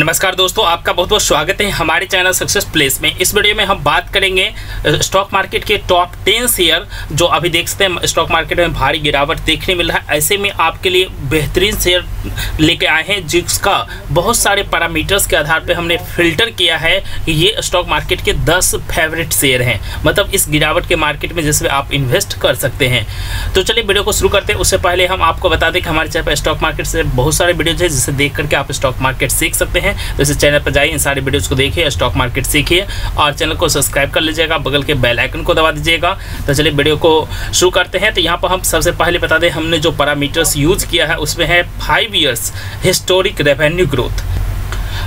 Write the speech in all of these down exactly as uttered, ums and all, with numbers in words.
नमस्कार दोस्तों, आपका बहुत बहुत स्वागत है हमारे चैनल सक्सेस प्लेस में। इस वीडियो में हम बात करेंगे स्टॉक मार्केट के टॉप टेन शेयर जो अभी देखते हैं स्टॉक मार्केट में भारी गिरावट देखने मिल रहा है। ऐसे में आपके लिए बेहतरीन शेयर लेके आए हैं जिसका बहुत सारे पैरामीटर्स के आधार पे हमने फिल्टर किया है। ये स्टॉक मार्केट के दस फेवरेट शेयर हैं, मतलब इस गिरावट के मार्केट में जिसमें आप इन्वेस्ट कर सकते हैं। तो चलिए वीडियो को शुरू करते हैं। उससे पहले हम आपको बता दें कि हमारे चैनल पर स्टॉक मार्केट से बहुत सारे वीडियोज हैं जिसे देख करके आप स्टॉक मार्केट सीख सकते हैं। तो इस चैनल पर जाइए, इन सारे वीडियोस को देखिए, स्टॉक मार्केट सीखिए और चैनल को सब्सक्राइब कर लीजिएगा, बगल के बेल आइकन को दबा दीजिएगा। तो चलिए वीडियो को शुरू करते हैं। तो यहाँ पर हम सबसे पहले बता दें, हमने जो पैरामीटर्स यूज किया है उसमें है five years historic revenue growth.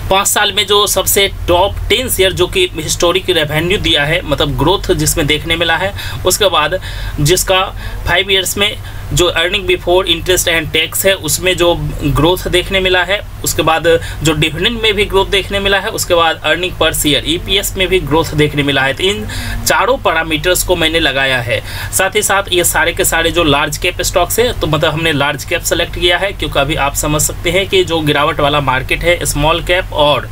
पाँच साल में जो सबसे टॉप टेन शेयर जो कि हिस्टोरिक रेवेन्यू दिया है, मतलब ग्रोथ जिसमें देखने मिला है, उसके बाद जिसका फाइव इयर्स में जो earning before interest and tax है उसमें जो ग्रोथ देखने मिला है, उसके बाद जो डिविडेंड में भी ग्रोथ देखने मिला है, उसके बाद अर्निंग पर शेयर ईपीएस में भी ग्रोथ देखने मिला है। तो इन चारों पैरामीटर्स को मैंने लगाया है। साथ ही साथ ये सारे के सारे जो लार्ज कैप स्टॉक्स है, तो मतलब हमने लार्ज कैप सेलेक्ट किया है क्योंकि अभी आप समझ सकते हैं कि जो गिरावट वाला मार्केट है, स्मॉल कैप और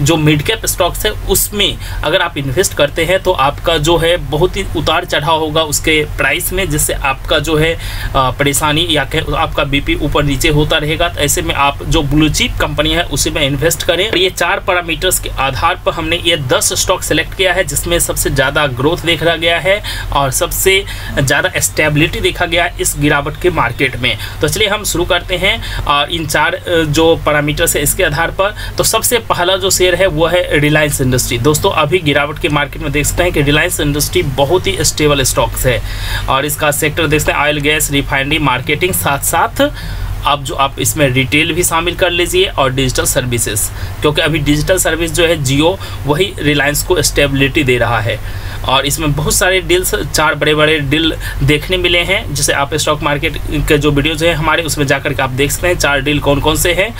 जो मिड कैप स्टॉक्स है उसमें अगर आप इन्वेस्ट करते हैं तो आपका जो है बहुत ही उतार चढ़ाव होगा उसके प्राइस में, जिससे आपका जो है परेशानी या आपका बीपी ऊपर नीचे होता रहेगा। तो ऐसे में आप जो ब्लू चिप कंपनी है उसी में इन्वेस्ट करें। ये चार पैरामीटर्स के आधार पर हमने ये दस स्टॉक सेलेक्ट किया है जिसमें सबसे ज़्यादा ग्रोथ देखा गया है और सबसे ज़्यादा स्टेबिलिटी देखा गया है इस गिरावट के मार्केट में। तो चलिए हम शुरू करते हैं और इन चार जो पैरामीटर्स है इसके आधार पर। तो सबसे पहला जो शेयर है वो है रिलायंस इंडस्ट्री। दोस्तों अभी गिरावट के मार्केट में देख सकते हैं कि रिलायंस इंडस्ट्री बहुत ही स्टेबल स्टॉक्स है और इसका सेक्टर देखते हैं ऑयल, गैस, रिफाइनरी, मार्केटिंग, साथ साथ आप जो आप इसमें रिटेल भी शामिल कर लीजिए और डिजिटल सर्विसेज, क्योंकि अभी डिजिटल सर्विस जो है जियो वही रिलायंस को स्टेबिलिटी दे रहा है। और इसमें बहुत सारे डील्स, चार बड़े बड़े डील देखने मिले हैं जिसे आप स्टॉक मार्केट के जो वीडियोज हैं हमारे उसमें जाकर के आप देख सकते हैं चार डील कौन कौन से हैं।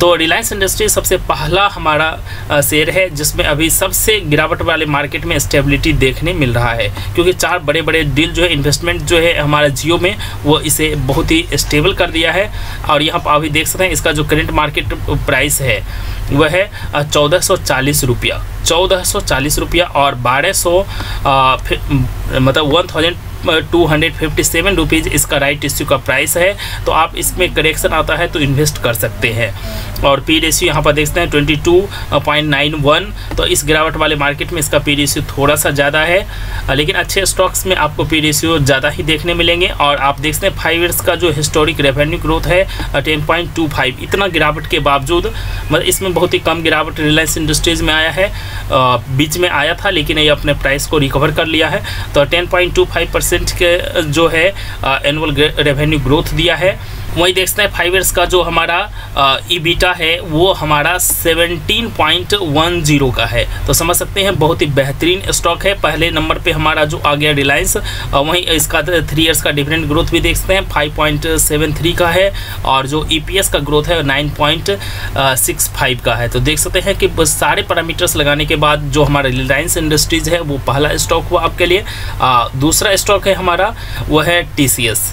तो रिलायंस इंडस्ट्री सबसे पहला हमारा शेयर है जिसमें अभी सबसे गिरावट वाले मार्केट में स्टेबिलिटी देखने मिल रहा है, क्योंकि चार बड़े बड़े डील जो है इन्वेस्टमेंट जो है हमारा जियो में वो इसे बहुत ही स्टेबल कर दिया है। और यहाँ पर अभी देख सकते हैं इसका जो करंट मार्केट प्राइस है वह है चौदह सौ चालीस रुपया चौदह सौ चालीस रुपया और बारह सौ मतलब one thousand two hundred fifty seven rupees इसका राइट इश्यू का प्राइस है। तो आप इसमें करेक्शन आता है तो इन्वेस्ट कर सकते हैं। और पी रेशियो यहाँ पर देखते हैं twenty two point nine one. तो इस गिरावट वाले मार्केट में इसका पी रेशियो थोड़ा सा ज़्यादा है, लेकिन अच्छे स्टॉक्स में आपको पी रेशियो ज़्यादा ही देखने मिलेंगे। और आप देखते हैं फाइव ईयर्स का जो हिस्टोरिक रेवेन्यू ग्रोथ है टेन पॉइंट टू फाइव, इतना गिरावट के बावजूद, मतलब इसमें बहुत ही कम गिरावट रिलायंस इंडस्ट्रीज़ में आया है। बीच में आया था लेकिन ये अपने प्राइस को रिकवर कर लिया है। तो ten point two five percent के जो है एनुअल रेवेन्यू ग्रोथ दिया है। वही देखते हैं फाइव ईयर्स का जो हमारा ईबीटा है वो हमारा सेवनटीन पॉइंट वन जीरो का है। तो समझ सकते हैं बहुत ही बेहतरीन स्टॉक है। पहले नंबर पे हमारा जो आ गया रिलायंस। वहीं इसका थ्री इयर्स का डिविडेंड ग्रोथ भी देखते हैं फाइव पॉइंट सेवन थ्री का है और जो ईपीएस का ग्रोथ है नाइन पॉइंट सिक्स फाइव का है। तो देख सकते हैं कि सारे पैरामीटर्स लगाने के बाद जो हमारा रिलायंस इंडस्ट्रीज है वो पहला स्टॉक हुआ आपके लिए। आ, दूसरा स्टॉक है हमारा वो है टीसीएस।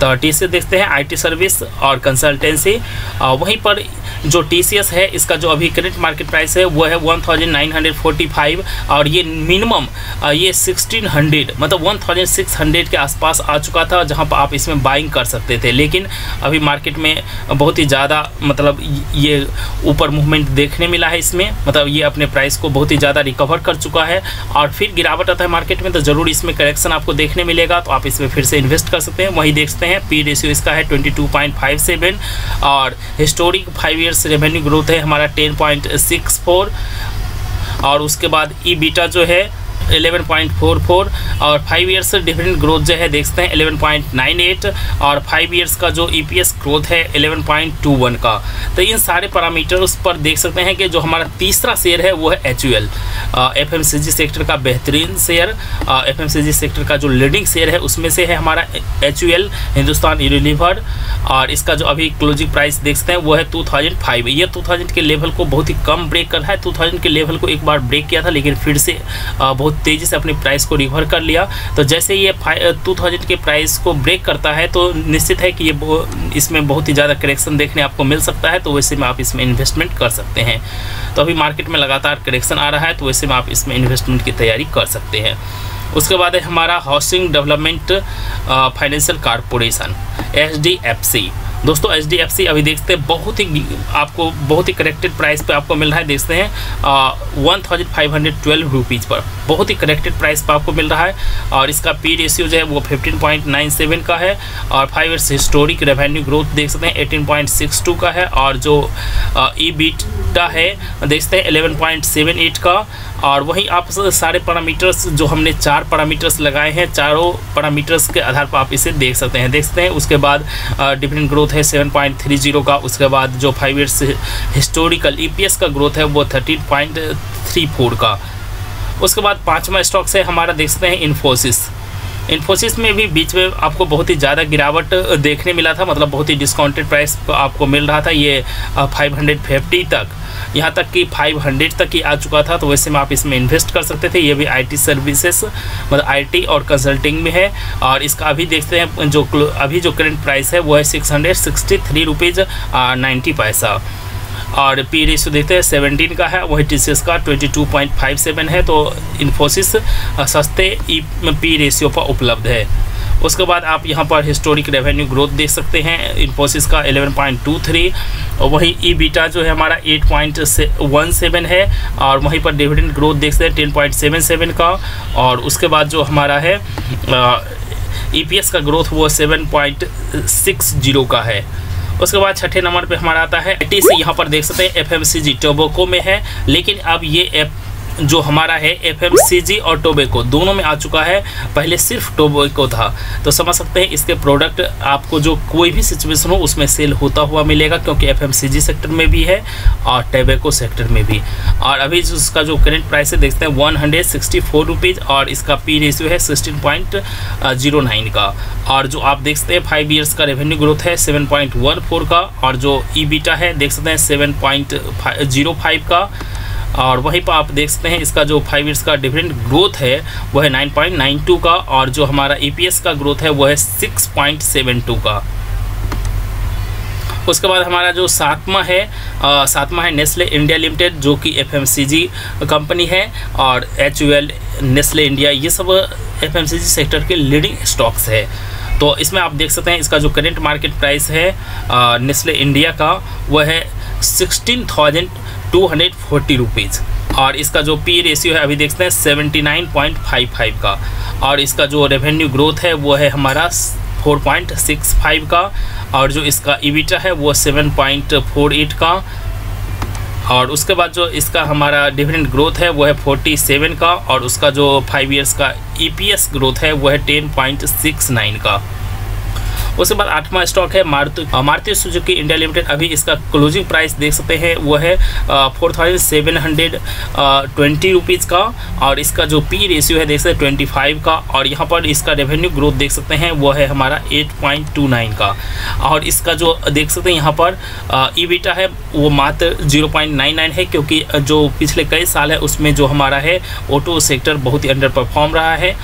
तो टीसीएस देखते हैं आईटी सर्विस और कंसल्टेंसी। वहीं पर जो टीसीएस है इसका जो अभी करंट मार्केट प्राइस है वो है one thousand nine hundred forty five और ये मिनिमम ये सिक्सटीन हंड्रेड मतलब वन थाउजेंड सिक्स हंड्रेड के आसपास आ चुका था, जहां पर आप इसमें बाइंग कर सकते थे। लेकिन अभी मार्केट में बहुत ही ज़्यादा मतलब ये ऊपर मूवमेंट देखने मिला है इसमें, मतलब ये अपने प्राइस को बहुत ही ज़्यादा रिकवर कर चुका है। और फिर गिरावट आता है मार्केट में तो ज़रूर इसमें करेक्शन आपको देखने मिलेगा, तो आप इसमें फिर से इन्वेस्ट कर सकते हैं। वहीं देखते हैं पी रेशियो इसका है twenty two point five seven और historic five years revenue growth है हमारा टेन पॉइंट सिक्स फोर और उसके बाद ईबीटा जो है इलेवन पॉइंट फोर फोर और फाइव इयर्स डिविडेंड ग्रोथ जो है देखते हैं इलेवन पॉइंट नाइन एट और फाइव इयर्स का जो ईपीएस ग्रोथ है इलेवन पॉइंट टू वन का। तो इन सारे पैरामीटर्स पर देख सकते हैं कि जो हमारा तीसरा शेयर है वो है एचयूएल। एफएमसीजी सेक्टर का बेहतरीन शेयर, एफएमसीजी सेक्टर का जो लीडिंग शेयर है उसमें से है हमारा एचयूएल, हिंदुस्तान यूनिलीवर। और इसका जो अभी क्लोजिंग प्राइस देखते हैं वो है टू थाउजेंड फाइव। ये टू थाउजेंड के लेवल को बहुत ही कम ब्रेक कर रहा है। टू थाउजेंड के लेवल को एक बार ब्रेक किया था लेकिन फिर से बहुत बहुत तेज़ी से अपनी प्राइस को रिकवर कर लिया। तो जैसे ये टू थाउजेंड के प्राइस को ब्रेक करता है तो निश्चित है कि ये इसमें बहुत ही ज़्यादा करेक्शन देखने आपको मिल सकता है, तो वैसे में आप इसमें इन्वेस्टमेंट कर सकते हैं। तो अभी मार्केट में लगातार करेक्शन आ रहा है, तो वैसे में आप इसमें इन्वेस्टमेंट की तैयारी कर सकते हैं। उसके बाद है हमारा housing development financial Corporation H D F C. दोस्तों एच डी एफ सी अभी देखते हैं बहुत ही आपको बहुत ही करेक्टेड प्राइस पे आपको मिल रहा है। देखते हैं one thousand five hundred twelve rupees पर बहुत ही करेक्टेड प्राइस पे आपको मिल रहा है, और इसका पी रेशियो जो है वो फिफ्टीन पॉइंट नाइन सेवन का है, और five years historic revenue growth देख सकते हैं एटीन पॉइंट सिक्स टू का है, और जो ईबीटा है देखते हैं इलेवन पॉइंट सेवन एट का। और वहीं आप सारे पैरामीटर्स जो हमने चार पैरामीटर्स लगाए हैं, चारों पैरामीटर्स के आधार पर आप इसे देख सकते हैं देखते हैं। उसके बाद डिविडेंड ग्रोथ है सेवन पॉइंट थ्री जीरो का, उसके बाद जो फाइव ईयर्स हिस्टोरिकल ईपीएस का ग्रोथ है वो थर्टीन पॉइंट थ्री फोर का। उसके बाद पाँचवा स्टॉक्स है हमारा देखते हैं इन्फोसिस। इन्फोसिस में भी बीच में आपको बहुत ही ज़्यादा गिरावट देखने मिला था, मतलब बहुत ही डिस्काउंटेड प्राइस आपको मिल रहा था, ये फाइव फिफ्टी तक, यहाँ तक कि फाइव हंड्रेड तक ही आ चुका था। तो वैसे में आप इसमें इन्वेस्ट कर सकते थे। ये भी आईटी सर्विसेज मतलब आईटी और कंसल्टिंग में है, और इसका अभी देखते हैं जो अभी जो करंट प्राइस है वो है six hundred sixty three rupees ninety पैसा, और पी रेशियो देखते हैं सेवनटीन का है, वही टीसीएस का twenty two point five seven है। तो इन्फोसिस सस्ते पी रेशियो पर उपलब्ध है। उसके बाद आप यहां पर हिस्टोरिक रेवेन्यू ग्रोथ देख सकते हैं इन्फोसिस का इलेवन पॉइंट टू थ्री, और वहीं ईबीटा जो है हमारा एट पॉइंट वन सेवन है, और वहीं पर डिविडेंड ग्रोथ देख सकते हैं टेन पॉइंट सेवन सेवन का, और उसके बाद जो हमारा है ईपीएस का ग्रोथ वो सेवन पॉइंट सिक्स जीरो का है। उसके बाद छठे नंबर पे हमारा आता है आई टी सी। यहाँ पर देख सकते हैं F M C G tobacco में है, लेकिन अब ये ऐप जो हमारा है एफ एम सी जी और टोबैको दोनों में आ चुका है, पहले सिर्फ टोबैको था। तो समझ सकते हैं इसके प्रोडक्ट आपको जो कोई भी सिचुएशन हो उसमें सेल होता हुआ मिलेगा, क्योंकि F M C G sector में भी है और टोबैको सेक्टर में भी। और अभी जो इसका जो करेंट प्राइस है देखते हैं one hundred sixty four rupees, और इसका पी रेशियो है सिक्सटीन पॉइंट जीरो नाइन का, और जो आप देख सकते हैं फाइव ईयर्स का रेवेन्यू ग्रोथ है सेवन पॉइंट वन फोर का, और जो ई बीटा है देख सकते हैं सेवन पॉइंट जीरो फाइव का, और वहीं पर आप देख सकते हैं इसका जो फाइव ईयर्स का डिविडेंड ग्रोथ है वो है नाइन पॉइंट नाइन टू का, और जो हमारा ईपीएस का ग्रोथ है वो है सिक्स पॉइंट सेवन टू का। उसके बाद हमारा जो सातवां है सातवां है नेस्ले इंडिया लिमिटेड, जो कि एफएमसीजी कंपनी है, और एच यू एल नेस्ले इंडिया ये सब एफएमसीजी सेक्टर के लीडिंग स्टॉक्स है। तो इसमें आप देख सकते हैं इसका जो करेंट मार्केट प्राइस है नेस्ले इंडिया का वह है sixteen thousand two hundred forty rupees, और इसका जो पी रेशियो है अभी देखते हैं seventy nine point five five का, और इसका जो रेवेन्यू ग्रोथ है वो है हमारा फोर पॉइंट सिक्स फाइव का, और जो इसका ईबीटा है वो सेवन पॉइंट फोर एट का, और उसके बाद जो इसका हमारा डिविडेंड ग्रोथ है वो है फोर्टी सेवन का, और उसका जो फाइव इयर्स का ईपीएस ग्रोथ है वो है टेन पॉइंट सिक्स नाइन का। उसके बाद आठवां स्टॉक है मारुति मारुति सुजुकी इंडिया लिमिटेड। अभी इसका क्लोजिंग प्राइस देख सकते हैं वो है four thousand seven hundred twenty rupees का, और इसका जो पी रेशियो है देख सकते हैं ट्वेंटी फाइव का, और यहाँ पर इसका रेवेन्यू ग्रोथ देख सकते हैं वो है हमारा एट पॉइंट टू नाइन का, और इसका जो देख सकते हैं यहाँ पर ईबीटा है वो मात्र जीरो पॉइंट नाइन नाइन है, क्योंकि जो पिछले कई साल है उसमें जो हमारा है ऑटो सेक्टर बहुत ही अंडर परफॉर्म रहा है।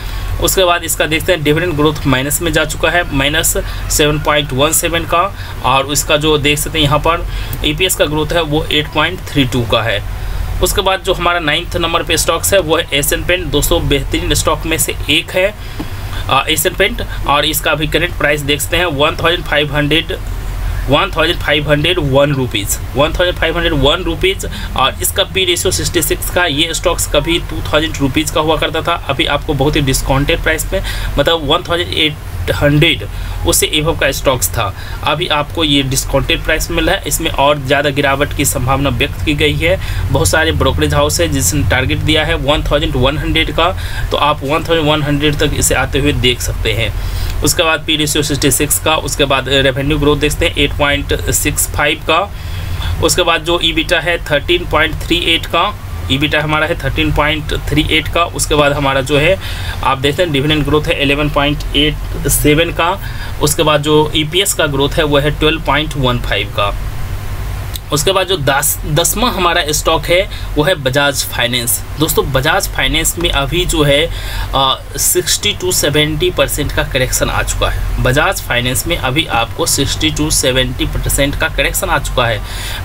उसके बाद इसका देखते हैं डिविडेंड ग्रोथ माइनस में जा चुका है minus seven point one seven का, और इसका जो देख सकते हैं यहाँ पर ईपीएस का ग्रोथ है वो एट पॉइंट थ्री टू का है। उसके बाद जो हमारा नाइन्थ नंबर पे स्टॉक्स है वो है एशियन पेंट। दोस्तों बेहतरीन स्टॉक में से एक है एशियन पेंट, और इसका भी करेंट प्राइस देखते हैं one thousand five hundred one thousand five hundred one rupees one thousand five hundred one rupees, और इसका पी रेशियो सिक्सटी सिक्स का। ये स्टॉक्स कभी टू थाउजेंड रुपीज़ का हुआ करता था, अभी आपको बहुत ही डिस्काउंटेड प्राइस पे मतलब वन थाउजेंड एट हंड्रेड उससे एवब का स्टॉक्स था, अभी आपको ये डिस्काउंटेड प्राइस मिला है। इसमें और ज़्यादा गिरावट की संभावना व्यक्त की गई है। बहुत सारे ब्रोकरेज हाउस है जिसने टारगेट दिया है वन थाउजेंड वन हंड्रेड का, तो आप वन थाउजेंड वन हंड्रेड तक इसे आते हुए देख सकते हैं। उसके बाद पी रेशियो सिक्सटी सिक्स का, उसके बाद रेवेन्यू ग्रोथ देखते हैं एट पॉइंट सिक्स फाइव का, उसके बाद जो ईबीटा है थर्टीन पॉइंट थ्री एट का, ईबीटा हमारा है थर्टीन पॉइंट थ्री एट का, उसके बाद हमारा जो है आप देखते हैं डिविडेंड ग्रोथ है इलेवन पॉइंट एट सेवन का, उसके बाद जो ईपीएस का ग्रोथ है वो है ट्वेल्व पॉइंट वन फाइव का। उसके बाद जो दस दसवां हमारा स्टॉक है वो है बजाज फाइनेंस। दोस्तों बजाज फाइनेंस में अभी जो है सिक्सटी टू सेवेंटी परसेंट का करेक्शन आ चुका है। बजाज फाइनेंस में अभी आपको सिक्सटी टू सेवेंटी परसेंट का करेक्शन आ चुका है।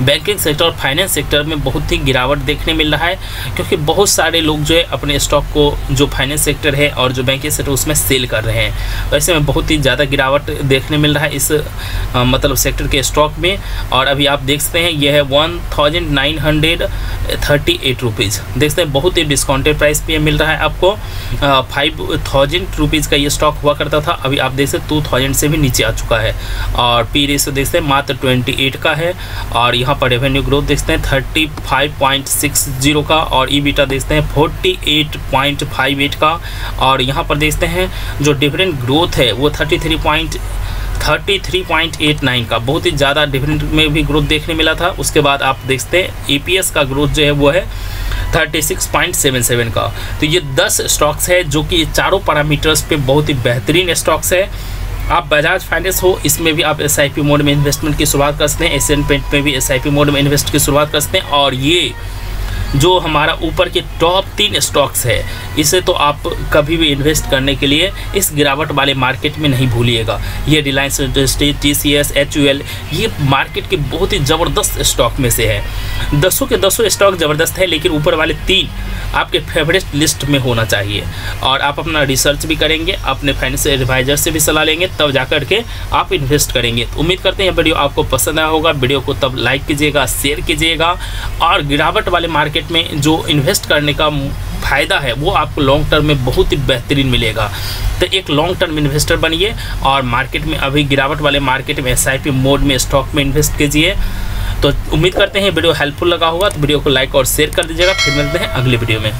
बैंकिंग सेक्टर और फाइनेंस सेक्टर में बहुत ही गिरावट देखने मिल रहा है, क्योंकि बहुत सारे लोग जो है अपने स्टॉक को जो फाइनेंस सेक्टर है और जो बैंकिंग सेक्टर उसमें सेल कर रहे हैं। वैसे में बहुत ही ज़्यादा गिरावट देखने मिल रहा है इस आ, मतलब सेक्टर के स्टॉक में। और अभी आप देख सकते हैं यह है one thousand nine hundred thirty eight rupees, देखते हैं बहुत ही डिस्काउंटेड प्राइस पे मिल रहा है आपको। फाइव थाउजेंड रुपीज़ का ये स्टॉक हुआ करता था, अभी आप देख सकते टू थाउजेंड से भी नीचे आ चुका है। और पी रेशो देखते हैं मात्र ट्वेंटी एट का है। और यहाँ पर रेवेन्यू ग्रोथ देखते हैं thirty five point six zero का, और ई बीटा देखते हैं forty eight point five eight का। और यहाँ पर देखते हैं जो डिविडेंड ग्रोथ है वो thirty three point thirty three point eight nine का, बहुत ही ज़्यादा डिविडेंड में भी ग्रोथ देखने मिला था। उसके बाद आप देखते हैं ई पी एस का ग्रोथ जो है वो है thirty six point seven seven का। तो ये दस स्टॉक्स है जो कि चारों पैरामीटर्स पे बहुत ही बेहतरीन स्टॉक्स है। आप बजाज फाइनेंस हो, इसमें भी आप एस आई पी मोड में इन्वेस्टमेंट की शुरुआत कर सकते हैं। एशियन पेंट में भी एस आई पी मोड में इन्वेस्ट की शुरुआत कर सकते हैं। और ये जो हमारा ऊपर के टॉप तीन स्टॉक्स है, इसे तो आप कभी भी इन्वेस्ट करने के लिए इस गिरावट वाले मार्केट में नहीं भूलिएगा। ये रिलायंस इंडस्ट्रीज, टीसीएस, एचयूएल, ये मार्केट के बहुत ही ज़बरदस्त स्टॉक में से है। दसों के दसों स्टॉक ज़बरदस्त है, लेकिन ऊपर वाले तीन आपके फेवरेट लिस्ट में होना चाहिए। और आप अपना रिसर्च भी करेंगे, अपने फाइनेंशियल एडवाइजर से भी सलाह लेंगे, तब जाकर के आप इन्वेस्ट करेंगे। उम्मीद करते हैं वीडियो आपको पसंद आया होगा। वीडियो को तब लाइक कीजिएगा, शेयर कीजिएगा। और गिरावट वाले मार्केट में जो इन्वेस्ट करने का फायदा है वो आपको लॉन्ग टर्म में बहुत ही बेहतरीन मिलेगा। तो एक लॉन्ग टर्म इन्वेस्टर बनिए और मार्केट में अभी गिरावट वाले मार्केट में एसआईपी मोड में स्टॉक में इन्वेस्ट कीजिए। तो उम्मीद करते हैं वीडियो हेल्पफुल लगा होगा। तो वीडियो को लाइक और शेयर कर दीजिएगा। फिर मिलते हैं अगले वीडियो में।